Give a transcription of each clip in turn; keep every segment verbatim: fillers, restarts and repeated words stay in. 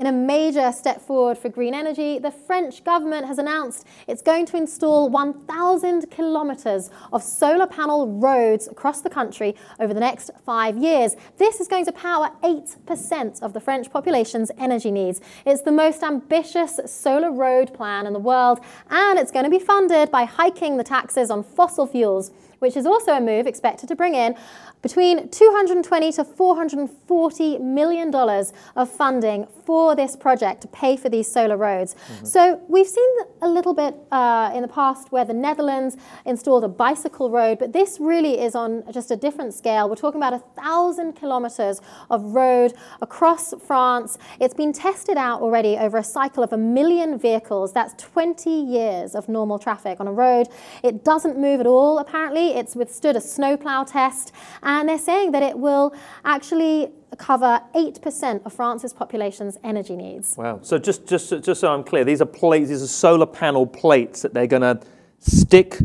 In a major step forward for green energy, the French government has announced it's going to install one thousand kilometres of solar panel roads across the country over the next five years. This is going to power eight percent of the French population's energy needs. It's the most ambitious solar road plan in the world, and it's going to be funded by hiking the taxes on fossil fuels, which is also a move expected to bring in between two hundred twenty to four hundred forty million dollars of funding for this project to pay for these solar roads. Mm-hmm. So we've seen a little bit uh, in the past where the Netherlands installed a bicycle road, but this really is on just a different scale. We're talking about a thousand kilometers of road across France. It's been tested out already over a cycle of a million vehicles. That's twenty years of normal traffic on a road. It doesn't move at all, apparently. It's withstood a snowplow test, and they're saying that it will actually cover eight percent of France's population's energy needs. Wow. So just, just, just so I'm clear, these are plates, these are solar panel plates that they're going to stick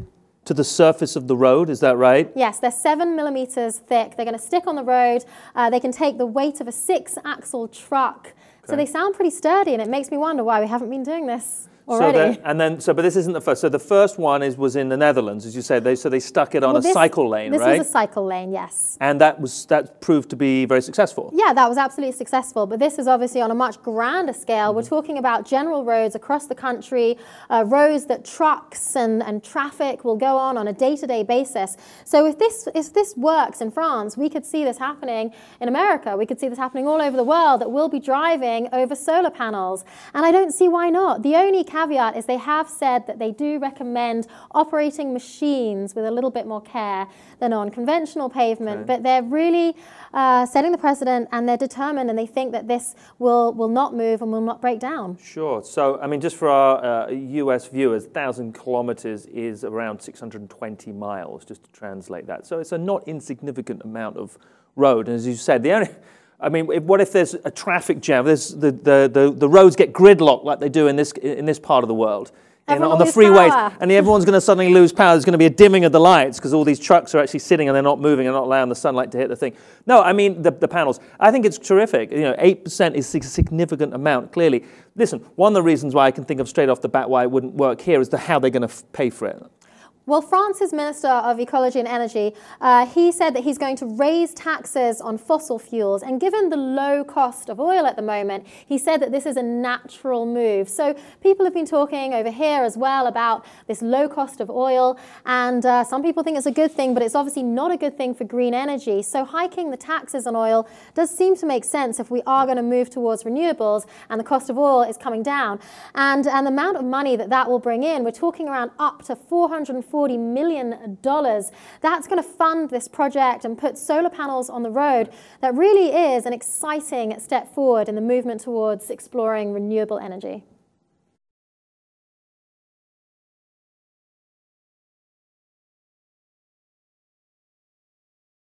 to the surface of the road, is that right? Yes, they're seven millimeters thick. They're going to stick on the road. Uh, they can take the weight of a six-axle truck. Okay. So they sound pretty sturdy, and it makes me wonder why we haven't been doing this already. So and then, so, but this isn't the first. So the first one is was in the Netherlands, as you said. They, so they stuck it on well, this, a cycle lane, this right? This was a cycle lane, yes. And that was that proved to be very successful. Yeah, that was absolutely successful. But this is obviously on a much grander scale. Mm-hmm. We're talking about general roads across the country, uh, roads that trucks and, and traffic will go on on a day-to-day basis. So if this, if this works in France, we could see this happening in America. We could see this happening all over the world, that we'll be driving over solar panels. And I don't see why not. The only caveat is they have said that they do recommend operating machines with a little bit more care than on conventional pavement, okay. But they're really uh, setting the precedent, and they're determined, and they think that this will, will not move and will not break down. Sure. So, I mean, just for our uh, U S viewers, one thousand kilometers is around six hundred twenty miles, just to translate that. So it's a not insignificant amount of road, and as you said, the only... I mean, what if there's a traffic jam? There's the, the, the, the roads get gridlocked like they do in this, in this part of the world, in, on the freeways, power. And everyone's going to suddenly lose power. There's going to be a dimming of the lights because all these trucks are actually sitting and they're not moving and not allowing the sunlight to hit the thing. No, I mean, the, the panels. I think it's terrific. You know, eight percent is a significant amount, clearly. Listen, one of the reasons why I can think of straight off the bat why it wouldn't work here is the how they're going to pay for it. Well, France's Minister of Ecology and Energy, uh, he said that he's going to raise taxes on fossil fuels. And given the low cost of oil at the moment, he said that this is a natural move. So people have been talking over here as well about this low cost of oil. And uh, some people think it's a good thing, but it's obviously not a good thing for green energy. So hiking the taxes on oil does seem to make sense if we are going to move towards renewables and the cost of oil is coming down. And, and the amount of money that that will bring in, we're talking around up to four hundred forty million dollars. That's going to fund this project and put solar panels on the road. That really is an exciting step forward in the movement towards exploring renewable energy.